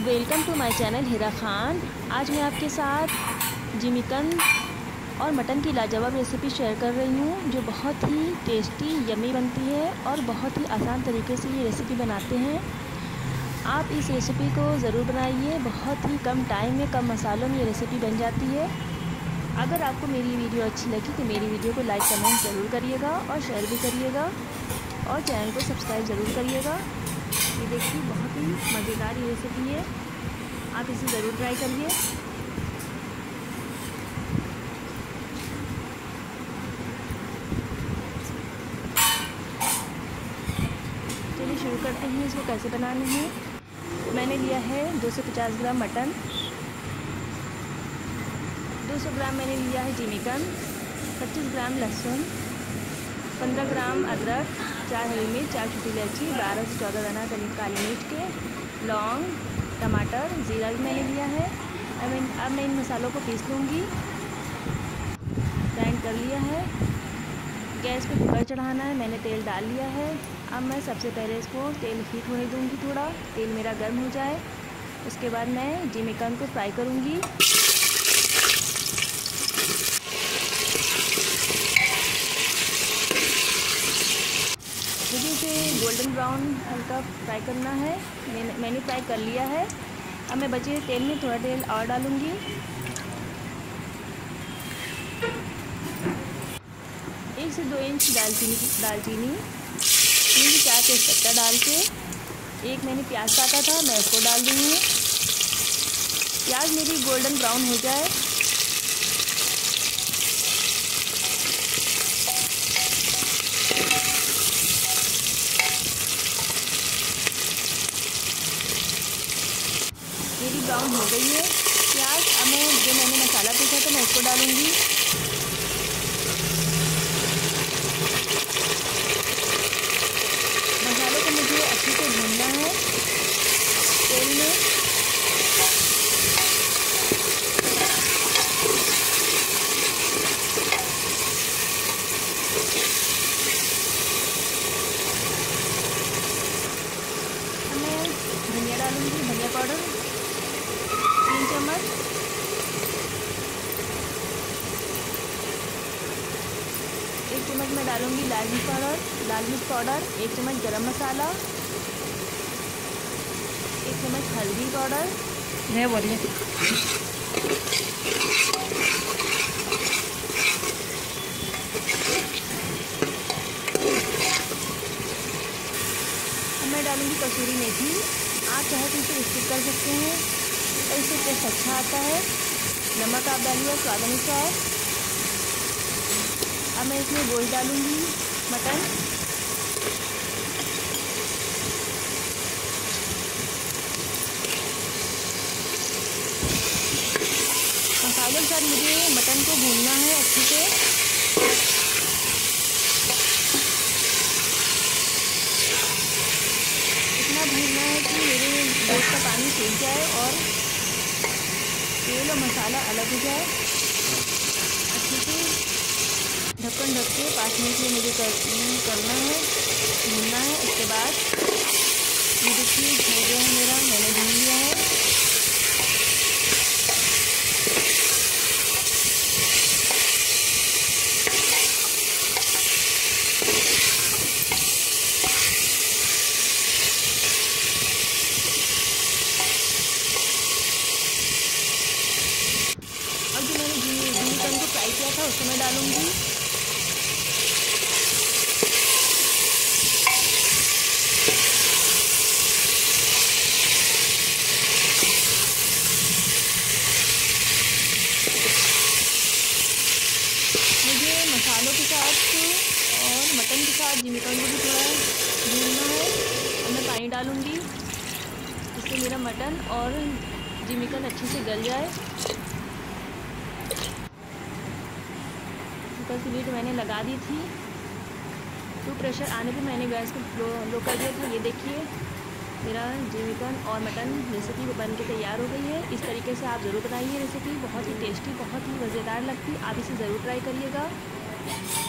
Welcome to my channel Heera Khan. आज मैं आपके साथ जिमीकन और मटन की लाजवाब रेसिपी शेयर कर रही हूँ, जो बहुत ही टेस्टी यमी बनती है और बहुत ही आसान तरीके से ये रेसिपी बनाते हैं। आप इस रेसिपी को ज़रूर बनाइए, बहुत ही कम टाइम में कम मसालों में ये रेसिपी बन जाती है। अगर आपको मेरी वीडियो अच्छी लगी तो मेरी वीडियो को लाइक कमेंट ज़रूर करिएगा और शेयर भी करिएगा और चैनल को सब्सक्राइब ज़रूर करिएगा। ये देखिए, बहुत ही मज़ेदार ये रेसिपी है, आप इसे ज़रूर ट्राई करिए। चलिए शुरू करते हैं, इसको कैसे बनाने हैं। मैंने लिया है 250 ग्राम मटन, 200 ग्राम मैंने लिया है जिमीकन, 25 ग्राम लहसुन, 15 ग्राम अदरक, 4 हरी मिर्च, 4 छोटी इलायची, 12 से 14 दाना करीब काली मिर्च के, लौंग, टमाटर, जीरा भी मैंने लिया है। अब मैं इन मसालों को पीस लूँगी। ग्राइंड कर लिया है। गैस पे कुकर चढ़ाना है, मैंने तेल डाल लिया है। अब मैं सबसे पहले इसको तेल हीट होने दूँगी, थोड़ा तेल मेरा गर्म हो जाए। उसके बाद मैं जिमीकन को फ्राई करूँगी। मुझे इसे गोल्डन ब्राउन हल्का फ्राई करना है। मैंने फ्राई कर लिया है। अब मैं बचे तेल में थोड़ा तेल और डालूँगी। एक से 2 इंच दालचीनी, 3 से 4 तेजपत्ता डाल के, एक मैंने प्याज काटा था, मैं उसको डाल दूँगी। प्याज मेरी गोल्डन ब्राउन हो जाए, मेरी ब्राउन हो गई है प्याज। अब मैं जो मैंने मसाला पीसा था मैं उसको डालूंगी। मसालों को मुझे अच्छे से भूनना है तेल में। अब मैं धनिया डालूंगी, धनिया पाउडर 3 चम्मच, एक चम्मच मैं डालूंगी लाल मिर्च पाउडर, 1 चम्मच गरम मसाला, 1 चम्मच हल्दी पाउडर, नहीं बोलिए, 1 चम्मच डालूंगी कसूरी मेथी। आप चाहे तो इसे स्किप कर सकते हैं, इससे टेस्ट अच्छा आता है। नमक आप डालिए स्वाद अनुसार। अब मैं इसमें गोश्त डालूंगी, मटन। मसालों के साथ मुझे मटन को भूनना है अच्छे से। इतना भूनना है कि मेरे गोश्त का पानी सूख जाए और तेल और मसाला अलग हो जाए। अच्छे से ढक्कन ढक के 5 मिनट में मुझे करना है, भूनना है। इसके बाद ये देखिए हो गया है मेरा, मैंने भून लिया है। उसको मैं डालूंगी। मुझे मसालों के साथ और मटन के साथ जिमीकन को भी थोड़ा भूनना है। मैं पानी डालूंगी, इससे मेरा मटन और जिमीकन अच्छे से गल जाए। कुकर की लीड मैंने लगा दी थी, तो प्रेशर आने पर मैंने गैस को लो कर दिया था। ये देखिए मेरा जिमीकन और मटन रेसिपी बन के तैयार हो गई है। इस तरीके से आप ज़रूर बनाइए रेसिपी, बहुत ही टेस्टी, बहुत ही मज़ेदार लगती है। आप इसे ज़रूर ट्राई करिएगा।